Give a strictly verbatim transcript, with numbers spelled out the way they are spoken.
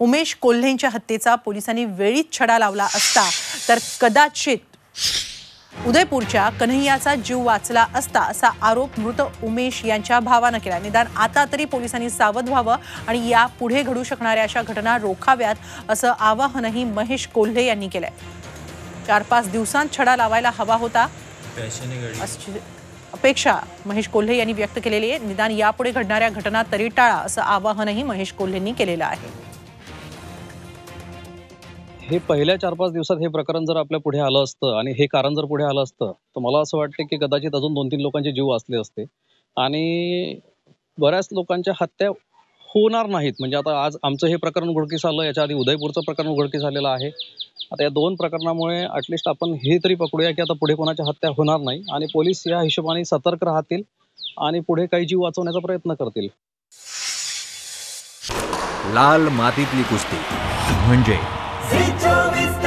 उमेश कोल्हेंच्या हत्येचा पोलिसांनी वेळीच छडा लावला असता तर कदाचित उदयपूरच्या कन्हैयाचा जीव वाचला असता असा आरोप मृत उमेश यांच्या भावाने केला। निदान आता तरी पोलिसांनी सावध व्हावं आणि या पुढे घडू शकणाऱ्या अशा घटना रोखाव्यात असं आवाहनही महेश कोल्हे यांनी केलंय। चार पाच दिवसांत छडा लावायला हवा होता अपेक्षा महेश कोल्हे यांनी व्यक्त केलेली आहे। निदान यापुढे घडणाऱ्या घटना तरी टाळा असं आवाहनही महेश कोल्हेंनी केलेलं आहे। हे पहिल्या चार पाच दिवसात हे प्रकरण जर आपल्या पुढे आलं असतं आणि हे कारण जर पुढे आलं असतं तर मला असं वाटतं की कदाचित अजून दोन तीन लोकांचे जीव वाचले असते आणि बऱ्याच लोकांच्या हत्या होणार नाहीत। म्हणजे आता आज आमचं हे प्रकरण उघडकीस आलं, याच्या आधी उदयपूरचं प्रकरण उघडकीस आलेलं आहे। आता या दोन प्रकरणामुळे ॲटलिस्ट आपण हे तरी पकडूया की आता पुढे कोणाच्या हत्या होणार नाही आणि पोलीस या हिशोबाने सतर्क राहतील आणि पुढे काही जीव वाचवण्याचा प्रयत्न करतील। लाल मातीतली कुस्ती म्हणजे It's